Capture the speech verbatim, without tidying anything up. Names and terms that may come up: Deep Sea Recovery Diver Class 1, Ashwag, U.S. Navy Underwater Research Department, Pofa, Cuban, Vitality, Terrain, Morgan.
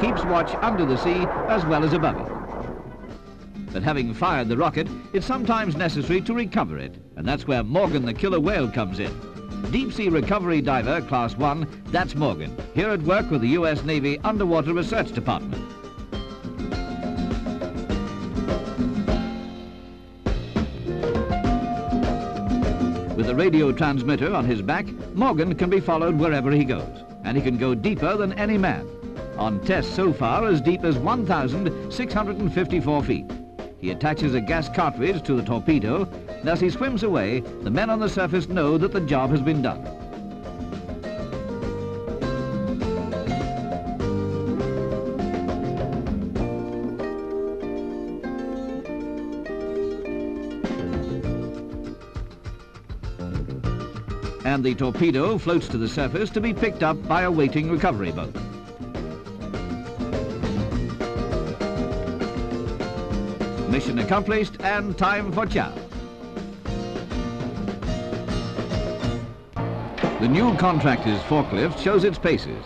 keeps watch under the sea as well as above it. But having fired the rocket, it's sometimes necessary to recover it, and that's where Morgan the killer whale comes in. Deep Sea Recovery Diver Class one, that's Morgan, here at work with the U S Navy Underwater Research Department. With a radio transmitter on his back, Morgan can be followed wherever he goes, and he can go deeper than any man. On tests so far, as deep as one thousand six hundred fifty-four feet. He attaches a gas cartridge to the torpedo, and as he swims away, the men on the surface know that the job has been done. And the torpedo floats to the surface to be picked up by a waiting recovery boat. Mission accomplished, and time for chow. The new contractor's forklift shows its paces.